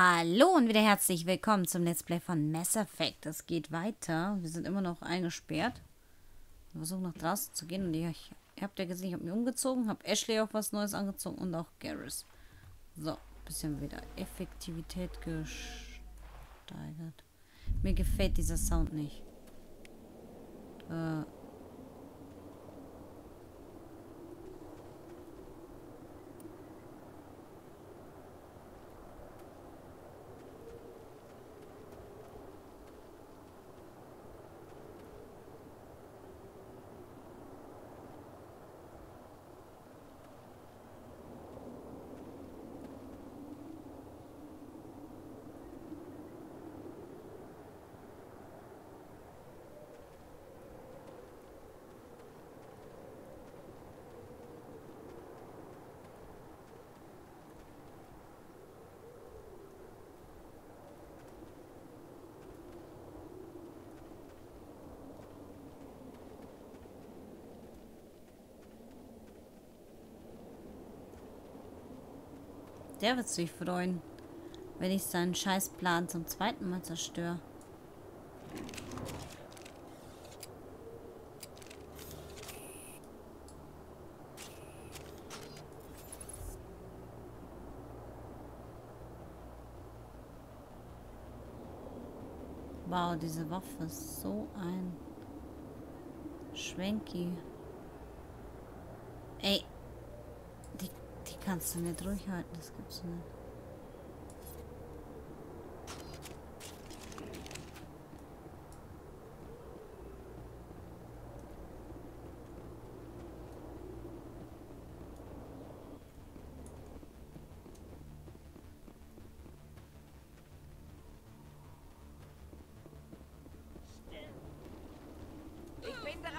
Hallo und wieder herzlich willkommen zum Let's Play von Mass Effect. Es geht weiter. Wir sind immer noch eingesperrt. Wir versuchen nach draußen zu gehen. Und ihr habt ja gesehen, ich habe mich umgezogen, habe Ashley auch was Neues angezogen und auch Garrus. So, ein bisschen wieder Effektivität gesteigert. Mir gefällt dieser Sound nicht. Der wird sich freuen, wenn ich seinen Scheißplan zum zweiten Mal zerstöre. Wow, diese Waffe ist so ein Schwenki. Ey. Kannst du nicht ruhig halten, das gibt's nicht. Ich bin dran.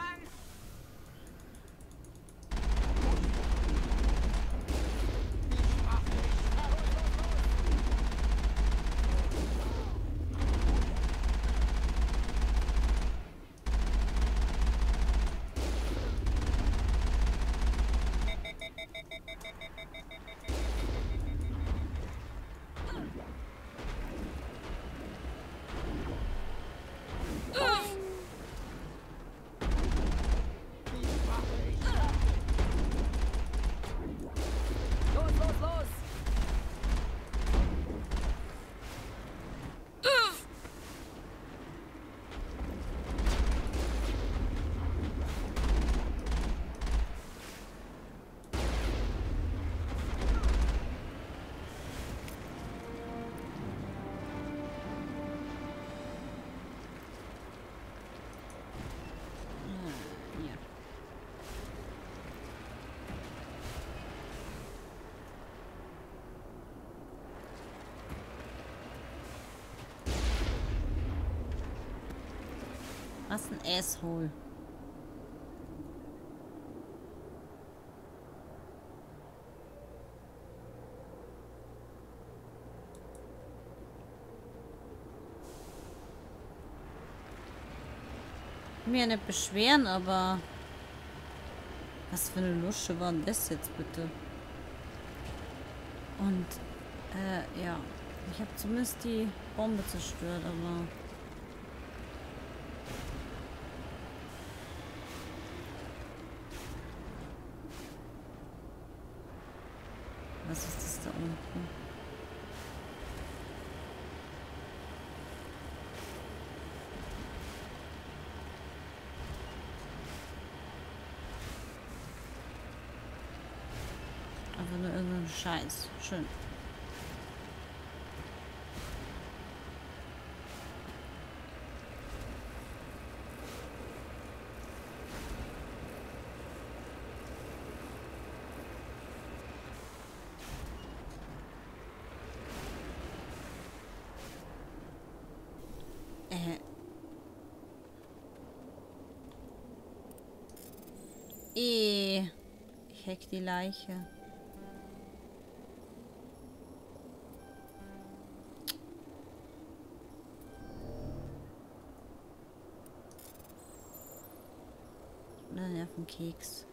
Was ein Asshole. Ich will mich ja nicht beschweren, aber was für eine Lusche war denn das jetzt bitte? Und ja, ich habe zumindest die Bombe zerstört, aber was ist das da unten? Einfach nur irgendein Scheiß. Schön. Ich hack die Leiche. Oder Nervenkeks.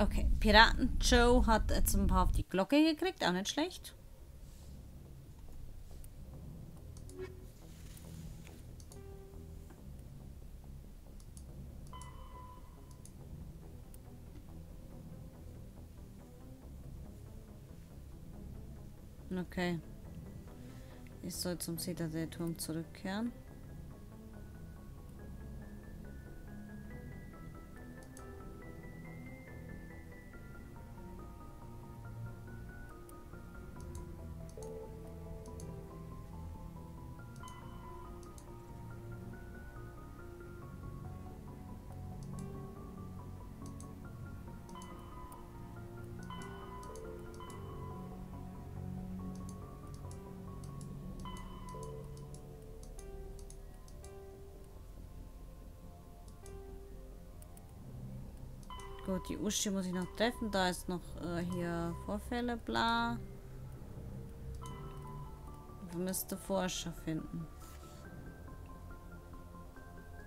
Okay, Piraten Joe hat jetzt ein paar auf die Glocke gekriegt, auch nicht schlecht. Okay. Ich soll zum Citadel-Turm zurückkehren. Gut, die Uschi muss ich noch treffen. Da ist noch hier Vorfälle, bla. Vermisste Forscher finden.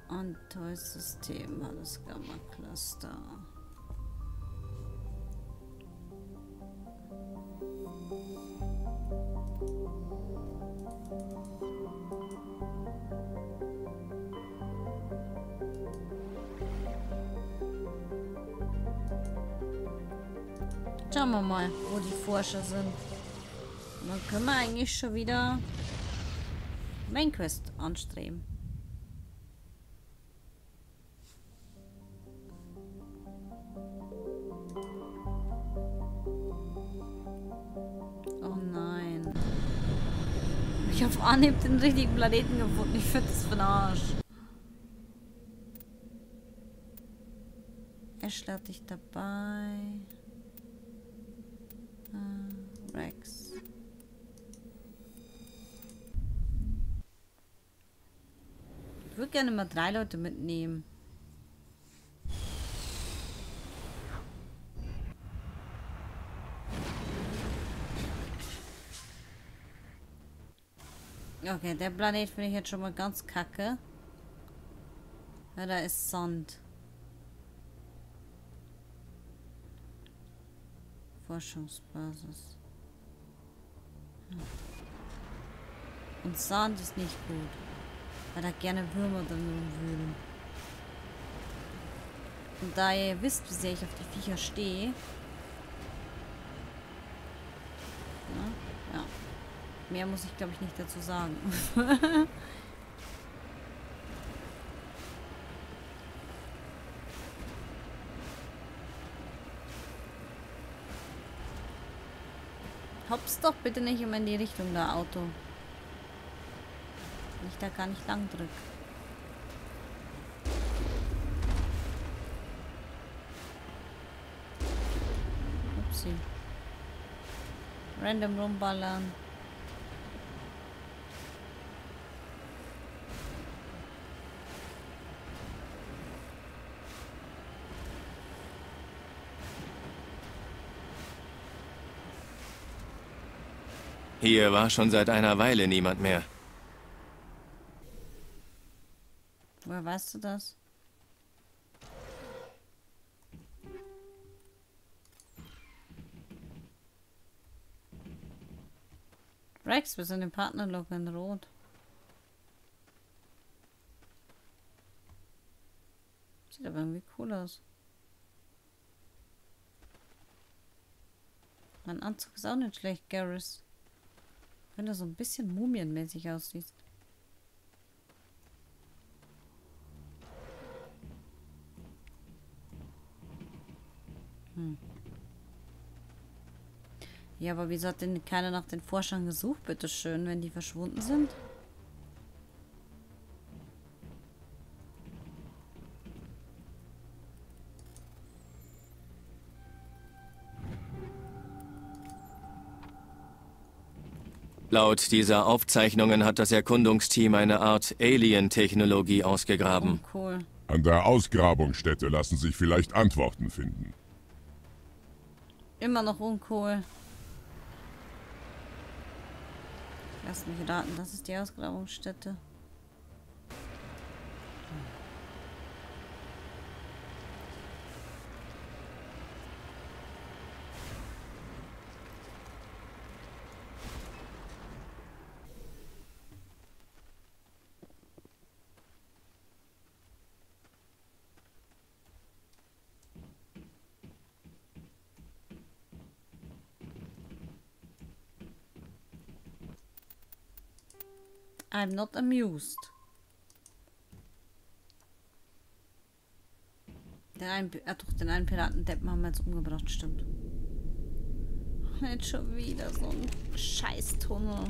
Antäus-System hat das Gamma-Cluster. Schauen wir mal, wo die Forscher sind. Und dann können wir eigentlich schon wieder Mainquest anstreben. Oh nein. Ich habe auf Anhieb den richtigen Planeten gefunden. Ich finde das für den Arsch. Ashley hat dich dabei. Rex. Ich würde gerne mal 3 Leute mitnehmen. Okay, der Planet finde ich jetzt schon mal ganz kacke. Ja, da ist Sand. Forschungsbasis. Und Sand ist nicht gut, weil da gerne Würmer drin würden. Und da ihr wisst, wie sehr ich auf die Viecher stehe. Ja, ja. Mehr muss ich, glaube ich, nicht dazu sagen. Hops doch bitte nicht immer in die Richtung da, Auto. Wenn ich da gar nicht lang drücke. Upsi. Random rumballern. Hier war schon seit einer Weile niemand mehr. Woher weißt du das? Rex, wir sind im Partnerlog in Rot. Sieht aber irgendwie cool aus. Mein Anzug ist auch nicht schlecht, Garrus. Wenn du so ein bisschen mumienmäßig aussiehst. Hm. Ja, aber wieso hat denn keiner nach den Forschern gesucht, bitteschön, wenn die verschwunden sind? Laut dieser Aufzeichnungen hat das Erkundungsteam eine Art Alien-Technologie ausgegraben. Oh, cool. An der Ausgrabungsstätte lassen sich vielleicht Antworten finden. Immer noch uncool. Lass mich raten, das ist die Ausgrabungsstätte. I'm not amused. Den einen Piratendeppen haben wir jetzt umgebracht, stimmt. Jetzt schon wieder so ein Scheißtunnel.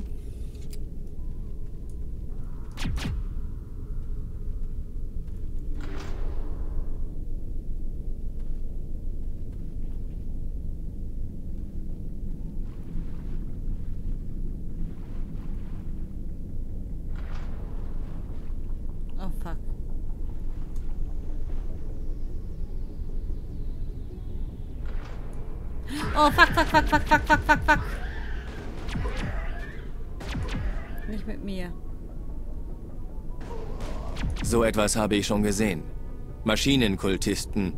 Oh, fuck. Nicht mit mir. So etwas habe ich schon gesehen. Maschinenkultisten.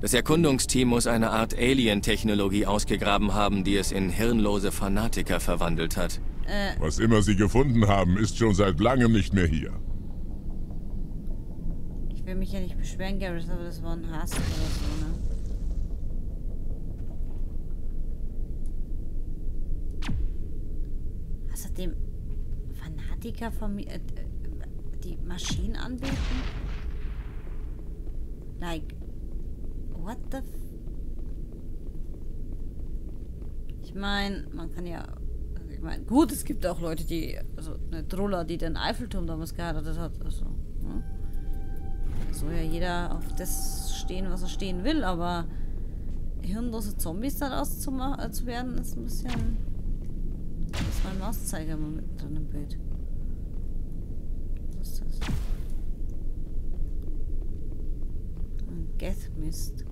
Das Erkundungsteam muss eine Art Alien-Technologie ausgegraben haben, die es in hirnlose Fanatiker verwandelt hat. Was immer sie gefunden haben, ist schon seit langem nicht mehr hier. Ich will mich ja nicht beschweren, Garrus, aber das war ein Hass oder so, ne? Dem Fanatiker von mir die Maschinen anbieten? Like, what the f... Ich meine, man kann ja... Also ich meine, gut, es gibt auch Leute, die... Also eine Troller, die den Eiffelturm damals geheiratet hat. Also, ne? Soll ja jeder auf das stehen, was er stehen will, aber hirnlose Zombies daraus zu werden, ist ein bisschen... Ist mein Mauszeiger mal mit drin im Bild. Was ist das? Ein Geth-Mist.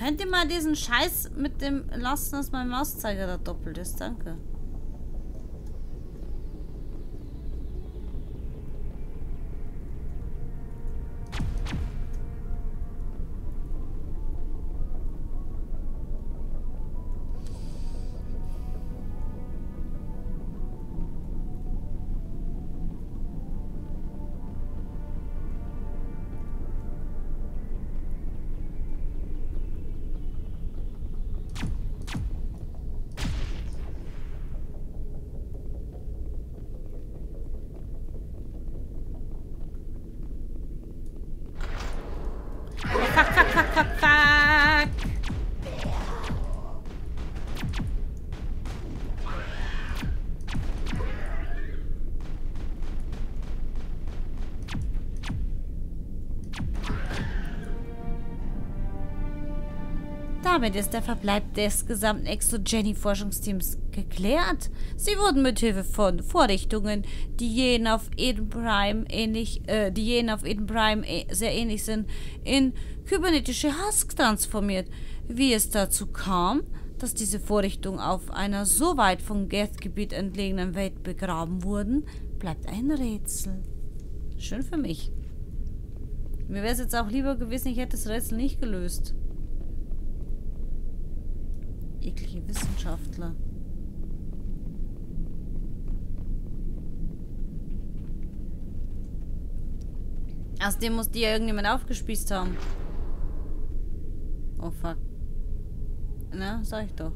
Könnt ihr mal diesen Scheiß mit dem lassen, dass mein Mauszeiger da doppelt ist? Danke. Damit ist der Verbleib des gesamten Exogeny-Forschungsteams geklärt. Sie wurden mithilfe von Vorrichtungen, die jenen auf Eden Prime sehr ähnlich sind, in kybernetische Husk transformiert. Wie es dazu kam, dass diese Vorrichtungen auf einer so weit vom Geth-Gebiet entlegenen Welt begraben wurden, bleibt ein Rätsel. Schön für mich. Mir wäre es jetzt auch lieber gewesen, ich hätte das Rätsel nicht gelöst. Eklige Wissenschaftler. Außerdem muss die ja irgendjemand aufgespießt haben. Oh fuck. Na, sag ich doch.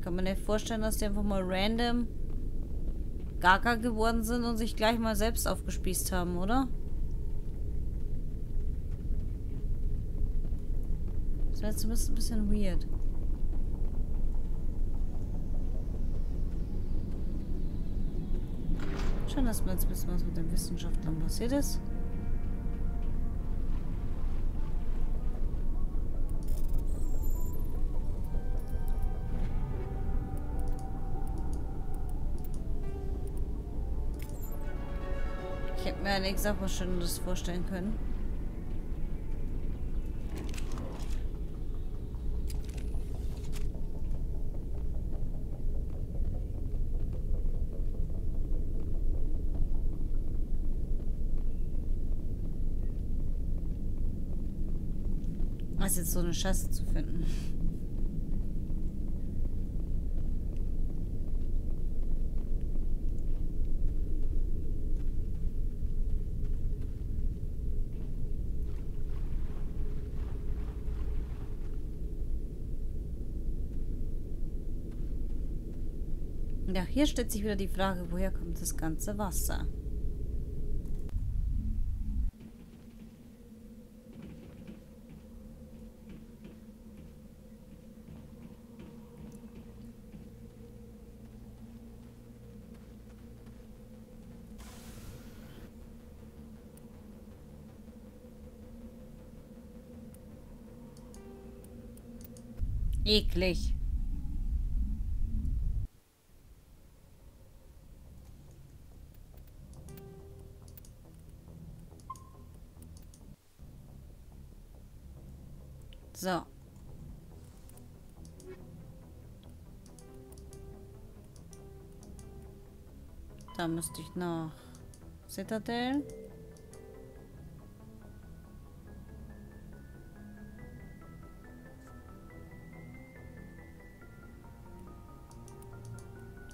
Kann man nicht vorstellen, dass die einfach mal random gaga geworden sind und sich gleich mal selbst aufgespießt haben, oder? Das ist zumindest ein bisschen weird. Schön, dass wir jetzt wissen, was mit den Wissenschaftlern passiert ist. mir eine exakt was Schönes vorstellen können. Was jetzt so eine Scheiße zu finden. Ja, hier stellt sich wieder die Frage, woher kommt das ganze Wasser? Eklig. So. Da müsste ich nach Citadel.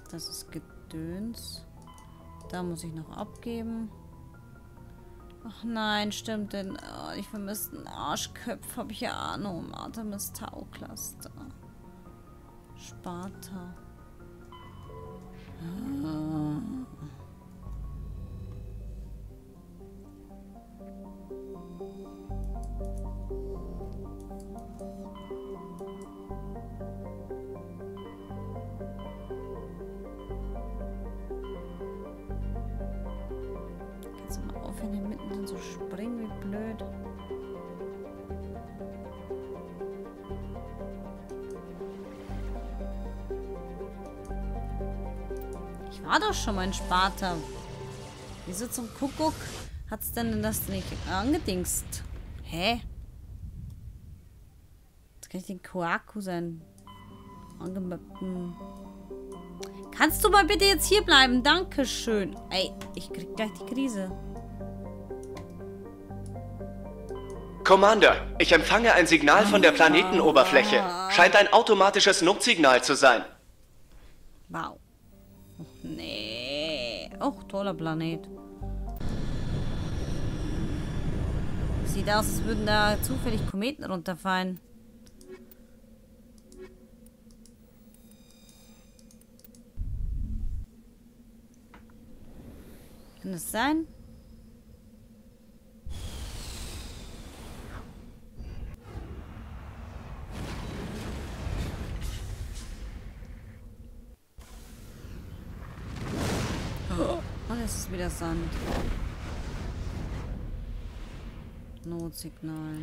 Das ist Gedöns. Da muss ich noch abgeben. Ach nein, stimmt, denn ich vermisse einen Arschköpf, habe ich ja Ahnung. Artemis Tau-Cluster. Sparta. Wenn die mitten so springen wie blöd. Ich war doch schon mal in Sparta. Wieso zum Kuckuck hat's denn das nicht angedingst? Hä? Jetzt kann ich den Koaku sein. Angemappten. Kannst du mal bitte jetzt hier bleiben? Dankeschön. Ey, ich krieg gleich die Krise. Commander, ich empfange ein Signal von der Planetenoberfläche. Scheint ein automatisches Notsignal zu sein. Wow. Nee. Och, toller Planet. Sieht aus, als würden da zufällig Kometen runterfallen. Kann das sein? Es ist wieder Sand. Notsignal.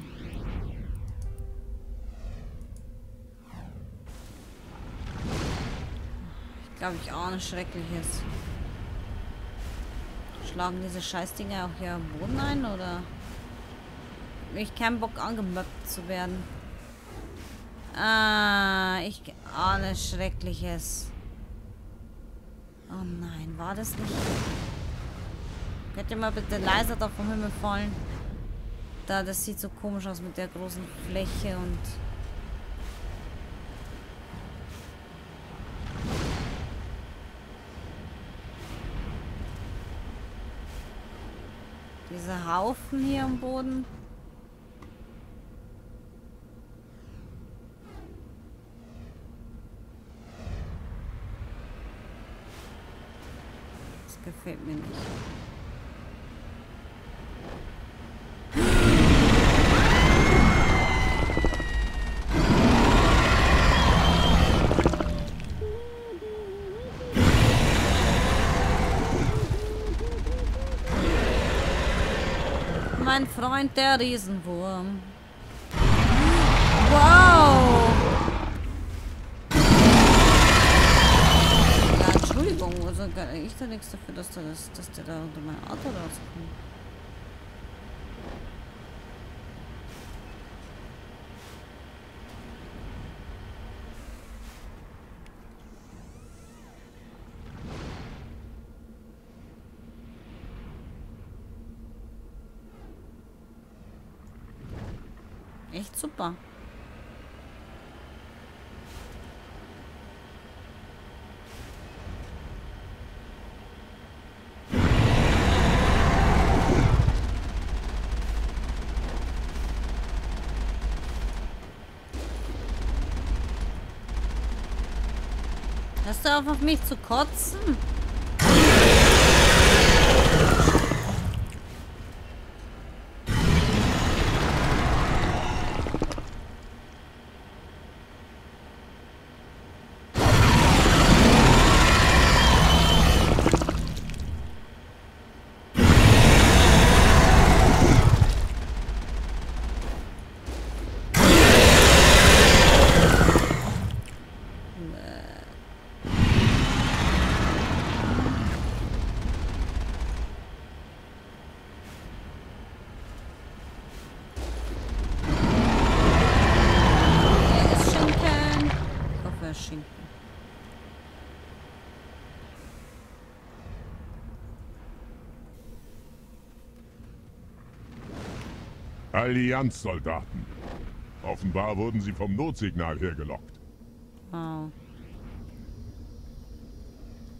Ich glaube, ich ahne Schreckliches. Schlagen diese Scheißdinger auch hier am Boden ein, oder? Ich keinen Bock angemöppt zu werden. Ah, ich ahne Schreckliches. Oh nein, war das nicht... Könnt ihr mal bitte leiser da vom Himmel fallen? Da, das sieht so komisch aus mit der großen Fläche und... Diese Haufen hier am Boden. Das gefällt mir nicht. Mein Freund, der Riesenwurm. Wow! Ja, Entschuldigung, also ich da nichts dafür, dass der da unter meinem Auto rauskommt. Echt super. Hörst du auf mich zu kotzen? Allianzsoldaten. Offenbar wurden sie vom Notsignal hergelockt. Wow.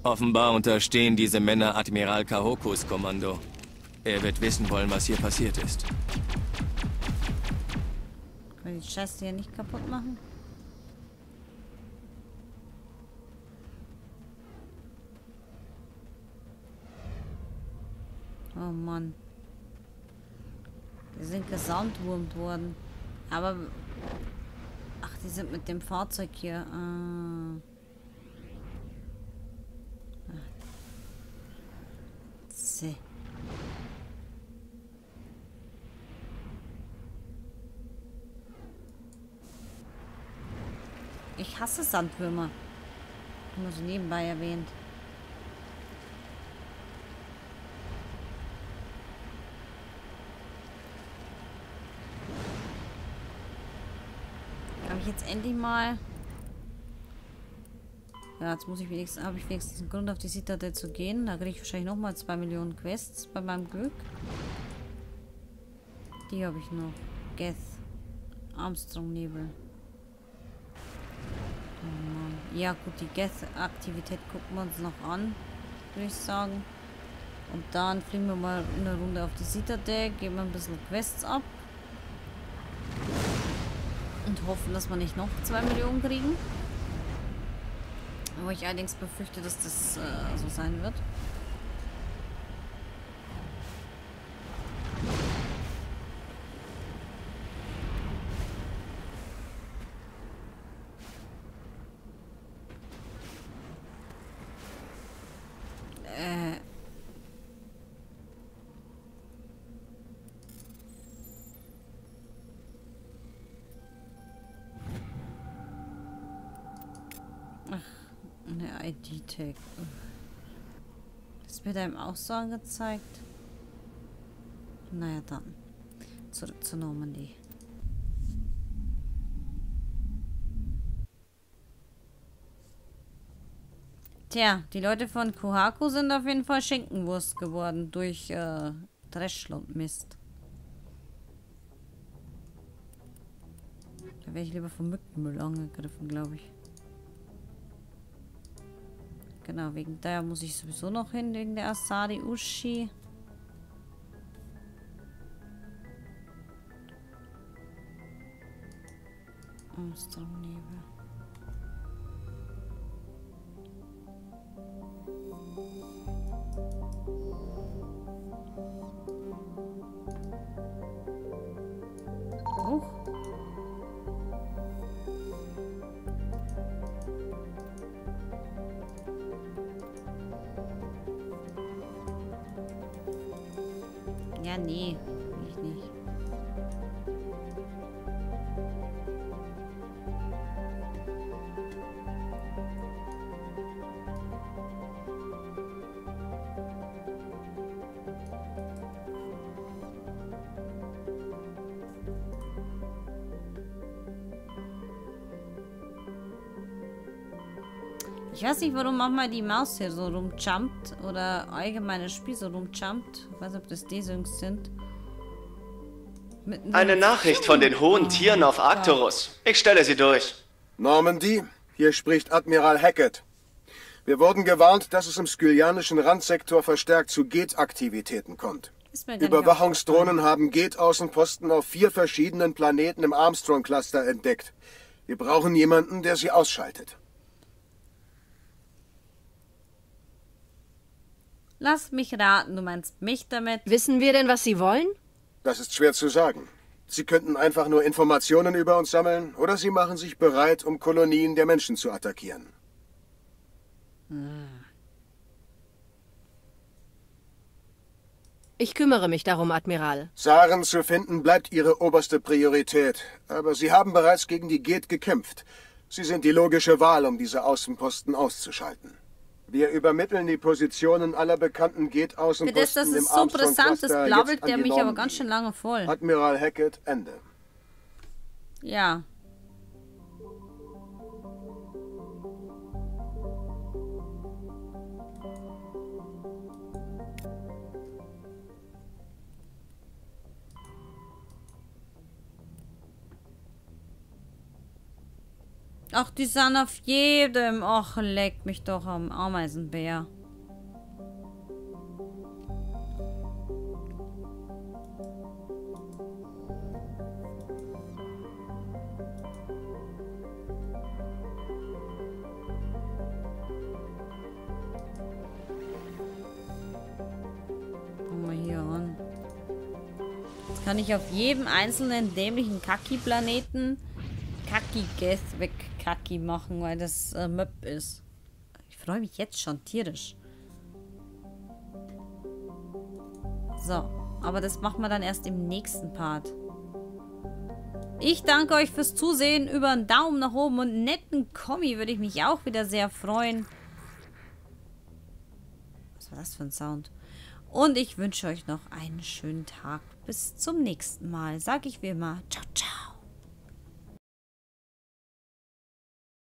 Offenbar unterstehen diese Männer Admiral Kahokos Kommando. Er wird wissen wollen, was hier passiert ist. Können wir die Scheiße hier nicht kaputt machen? Oh Mann. Die sind gesoundwurmt worden. Aber... Ach, die sind mit dem Fahrzeug hier. See. Ich hasse Sandwürmer. Nur so nebenbei erwähnt. Jetzt endlich mal. Ja, jetzt muss ich wenigstens, habe ich wenigstens einen Grund, auf die Citadel zu gehen. Da kriege ich wahrscheinlich nochmal 2 Millionen Quests bei meinem Glück. Die habe ich noch. Geth. Armstrong Nebel. Ja gut, die Geth-Aktivität gucken wir uns noch an, würde ich sagen. Und dann fliegen wir mal eine Runde auf die Citadel, geben wir ein bisschen Quests ab. Und hoffen, dass wir nicht noch 2 Millionen kriegen. Wo ich allerdings befürchte, dass das so sein wird. ID-Tag. Das wird einem auch so angezeigt. Naja, dann. Zurück zur Normandy. Tja, die Leute von Kohaku sind auf jeden Fall Schinkenwurst geworden durch Dreschl und Mist. Da wäre ich lieber vom Mückenmüll angegriffen, glaube ich. Genau, wegen daher muss ich sowieso noch hin, wegen der Asari Ushi. Armstrong-Nebel. Hoch. Ja, nee, ich nicht. Ich weiß nicht, warum manchmal die Maus hier so rumjumpt oder allgemein das Spiel so rumjumpt. Ich weiß nicht, ob das Desyncs sind. Eine Nachricht von den hohen Tieren auf Arcturus. Ich stelle sie durch. Normandy, hier spricht Admiral Hackett. Wir wurden gewarnt, dass es im Skylianischen Randsektor verstärkt zu Geth-Aktivitäten kommt. Überwachungsdrohnen haben Geth-Außenposten auf 4 verschiedenen Planeten im Armstrong-Cluster entdeckt. Wir brauchen jemanden, der sie ausschaltet. Lass mich raten, du meinst mich damit? Wissen wir denn, was sie wollen? Das ist schwer zu sagen. Sie könnten einfach nur Informationen über uns sammeln, oder sie machen sich bereit, um Kolonien der Menschen zu attackieren. Ich kümmere mich darum, Admiral. Saren zu finden bleibt Ihre oberste Priorität, aber Sie haben bereits gegen die Geth gekämpft. Sie sind die logische Wahl, um diese Außenposten auszuschalten. Wir übermitteln die Positionen aller bekannten Geth-Außenposten im Armstrong-Cluster. Das ist so brisant, das blabbelt der mich aber ganz schön lange voll. Admiral Hackett, Ende. Ja. Ach, die sind auf jedem. Och, leck mich doch am Ameisenbär. Guck mal hier an. Jetzt kann ich auf jedem einzelnen dämlichen Kaki-Planeten Kaki-Geth weg. Kacki machen, weil das Möb ist. Ich freue mich jetzt schon tierisch. So, aber das machen wir dann erst im nächsten Part. Ich danke euch fürs Zusehen. Über einen Daumen nach oben und einen netten Kommi würde ich mich auch wieder sehr freuen. Was war das für ein Sound? Und ich wünsche euch noch einen schönen Tag. Bis zum nächsten Mal. Sag ich wie immer. Ciao, ciao.